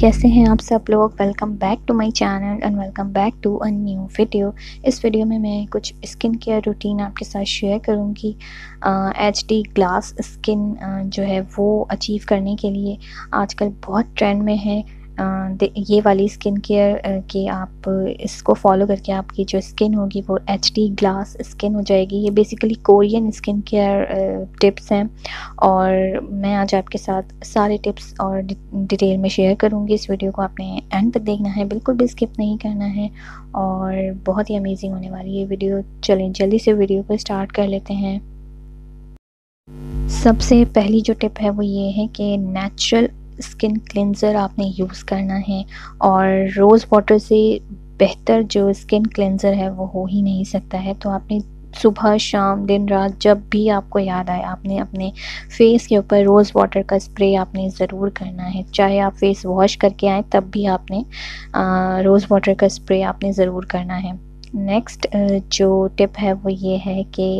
कैसे हैं आप सब लोग। Welcome back to my channel and welcome back to a new video. इस वीडियो में मैं कुछ स्किन केयर रूटीन आपके साथ शेयर करूंगी। HD ग्लास स्किन जो है वो अचीव करने के लिए आजकल बहुत ट्रेंड में है। ये वाली स्किन केयर कि आप इसको फॉलो करके आपकी जो स्किन होगी वो HD ग्लास स्किन हो जाएगी। ये basically Korean skin care tips हैं और मैं आज आपके साथ सारे टिप्स और डिटेल में शेयर करूँगी। इस वीडियो को आपने एंड तक देखना है, बिल्कुल भी स्किप नहीं करना है और बहुत ही अमेजिंग होने वाली ये वीडियो। चलें जल्दी से वीडियो को स्टार्ट कर लेते हैं। सबसे पहली जो टिप है वो ये है कि नेचुरल स्किन क्लिनज़र आपने यूज़ करना है और रोज़ वाटर से बेहतर जो स्किन क्लिनज़र है वो हो ही नहीं सकता है। तो आपने सुबह शाम दिन रात जब भी आपको याद आए आपने अपने फेस के ऊपर रोज़ वाटर का स्प्रे आपने ज़रूर करना है। चाहे आप फेस वॉश करके आए तब भी आपने रोज़ वाटर का स्प्रे आपने ज़रूर करना है। नेक्स्ट जो टिप है वो ये है कि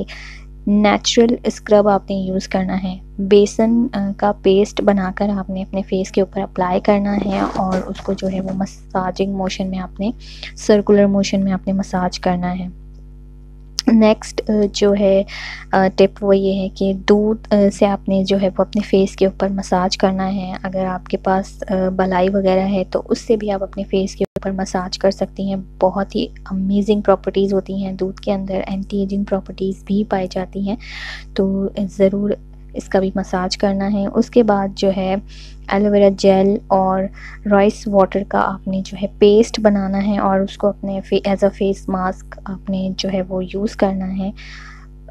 नेचुरल स्क्रब आपने यूज़ करना है। बेसन का पेस्ट बनाकर आपने अपने फेस के ऊपर अप्लाई करना है और उसको जो है वो मसाजिंग मोशन में आपने सर्कुलर मोशन में आपने मसाज करना है। नेक्स्ट जो है टिप वो ये है कि दूध से आपने जो है वो अपने फेस के ऊपर मसाज करना है। अगर आपके पास भलाई वगैरह है तो उससे भी आप अपने फेस के ऊपर मसाज कर सकती हैं। बहुत ही अमेजिंग प्रॉपर्टीज़ होती हैं दूध के अंदर, एंटी एजिंग प्रॉपर्टीज़ भी पाई जाती हैं, तो ज़रूर इसका भी मसाज करना है। उसके बाद जो है एलोवेरा जेल और राइस वाटर का आपने जो है पेस्ट बनाना है और उसको अपने एज अ फेस मास्क आपने जो है वो यूज़ करना है।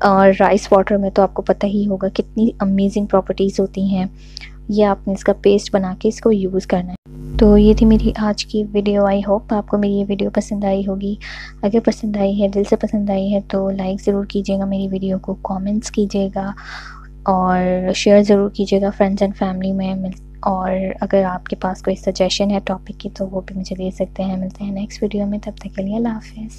और राइस वाटर में तो आपको पता ही होगा कितनी अमेजिंग प्रॉपर्टीज़ होती हैं। ये आपने इसका पेस्ट बना के इसको यूज़ करना है। तो ये थी मेरी आज की वीडियो। आई होप आपको मेरी ये वीडियो पसंद आई होगी। अगर पसंद आई है, दिल से पसंद आई है तो लाइक ज़रूर कीजिएगा मेरी वीडियो को, कॉमेंट्स कीजिएगा और शेयर ज़रूर कीजिएगा फ्रेंड्स एंड फैमिली में। और अगर आपके पास कोई सजेशन है टॉपिक की तो वो भी मुझे दे सकते हैं। मिलते हैं नेक्स्ट वीडियो में, तब तक के लिए अल्लाह हाफ़िज़।